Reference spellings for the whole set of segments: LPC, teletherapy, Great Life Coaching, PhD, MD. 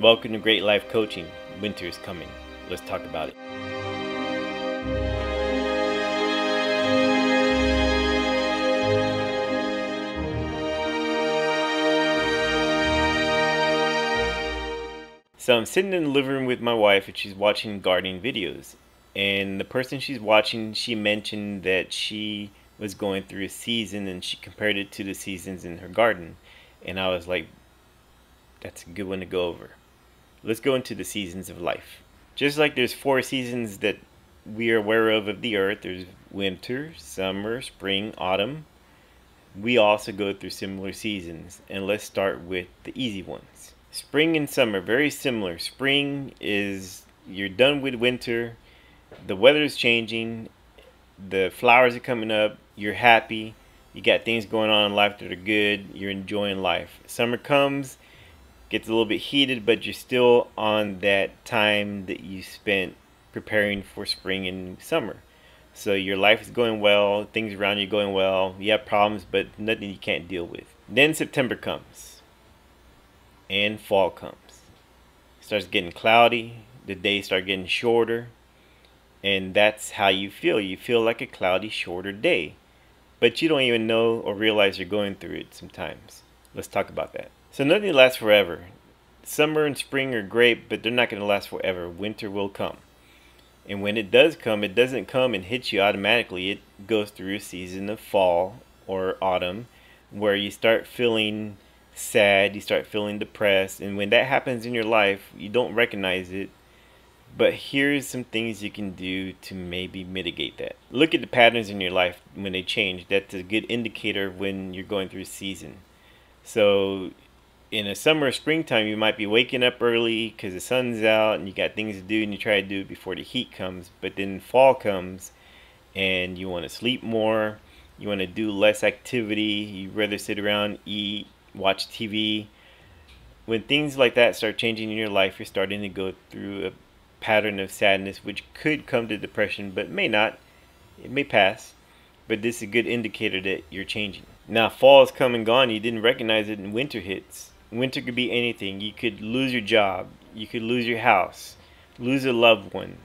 Welcome to Great Life Coaching. Winter is coming. Let's talk about it. So I'm sitting in the living room with my wife and she's watching gardening videos. And the person she's watching, she mentioned that she was going through a season and she compared it to the seasons in her garden. And I was like, that's a good one to go over. Let's go into the seasons of life. Just like there's four seasons that we are aware of the earth. There's winter, summer, spring, autumn. We also go through similar seasons. And let's start with the easy ones. Spring and summer, very similar. Spring is you're done with winter. The weather is changing. The flowers are coming up. You're happy. You got things going on in life that are good. You're enjoying life. Summer comes. Gets a little bit heated, but you're still on that time that you spent preparing for spring and summer. So your life is going well, things around you are going well, you have problems, but nothing you can't deal with. Then September comes, and fall comes. It starts getting cloudy, the days start getting shorter, and that's how you feel. You feel like a cloudy, shorter day, but you don't even know or realize you're going through it sometimes. Let's talk about that. So nothing lasts forever. Summer and spring are great, but they're not going to last forever. Winter will come. And when it does come, it doesn't come and hit you automatically. It goes through a season of fall or autumn where you start feeling sad, you start feeling depressed. And when that happens in your life, you don't recognize it. But here's some things you can do to maybe mitigate that. Look at the patterns in your life when they change. That's a good indicator when you're going through a season. So in the summer or springtime, you might be waking up early because the sun's out and you got things to do and you try to do it before the heat comes. But then fall comes and you want to sleep more. You want to do less activity. You'd rather sit around, eat, watch TV. When things like that start changing in your life, you're starting to go through a pattern of sadness, which could come to depression, but may not. It may pass. But this is a good indicator that you're changing. Now, fall has come and gone. You didn't recognize it, and winter hits. Winter could be anything. You could lose your job. You could lose your house. Lose a loved one.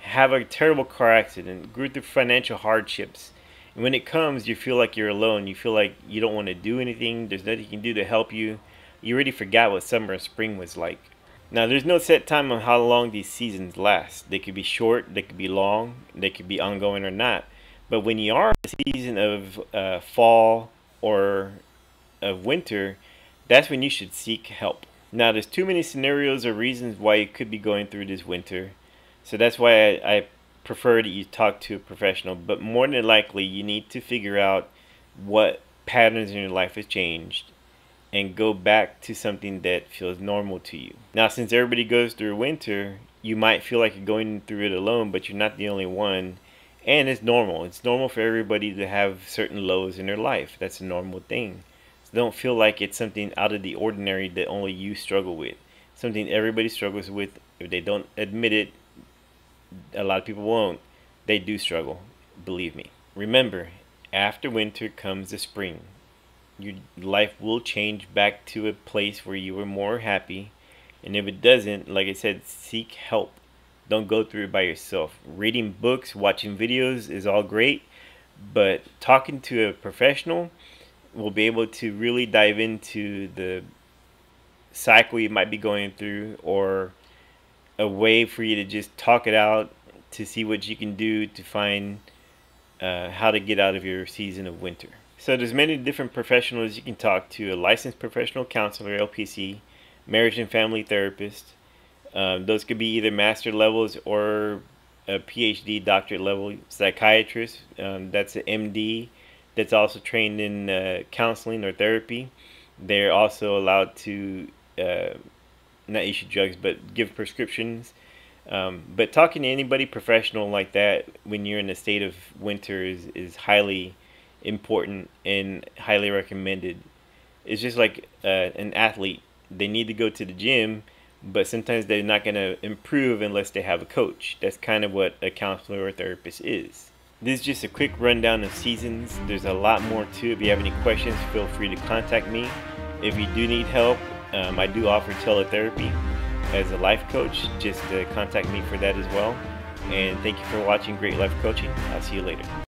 Have a terrible car accident. Go through financial hardships. And when it comes, you feel like you're alone. You feel like you don't want to do anything. There's nothing you can do to help you. You already forgot what summer and spring was like. Now, there's no set time on how long these seasons last. They could be short. They could be long. They could be ongoing or not. But when you are in the season of fall or of winter, that's when you should seek help. Now, there's too many scenarios or reasons why you could be going through this winter. So that's why I prefer that you talk to a professional. But more than likely, you need to figure out what patterns in your life has changed and go back to something that feels normal to you. Now, since everybody goes through winter, you might feel like you're going through it alone, but you're not the only one. And it's normal. It's normal for everybody to have certain lows in their life. That's a normal thing. Don't feel like it's something out of the ordinary that only you struggle with. Something everybody struggles with. If they don't admit it, a lot of people won't. They do struggle, believe me. Remember, after winter comes the spring. Your life will change back to a place where you were more happy. And if it doesn't, like I said, seek help. Don't go through it by yourself. Reading books, watching videos is all great, but talking to a professional will be able to really dive into the cycle you might be going through, or a way for you to just talk it out to see what you can do to find how to get out of your season of winter. So there's many different professionals you can talk to. A licensed professional counselor, LPC, marriage and family therapist. Those could be either master levels or a PhD doctorate level. Psychiatrist, that's an MD. That's also trained in counseling or therapy. They're also allowed to not issue drugs, but give prescriptions. But talking to anybody professional like that when you're in a state of winter is highly important and highly recommended. It's just like an athlete. They need to go to the gym, but sometimes they're not going to improve unless they have a coach. That's kind of what a counselor or therapist is. This is just a quick rundown of seasons. There's a lot more to it. If you have any questions, feel free to contact me. If you do need help, I do offer teletherapy. as a life coach, just contact me for that as well. And thank you for watching Great Life Coaching. I'll see you later.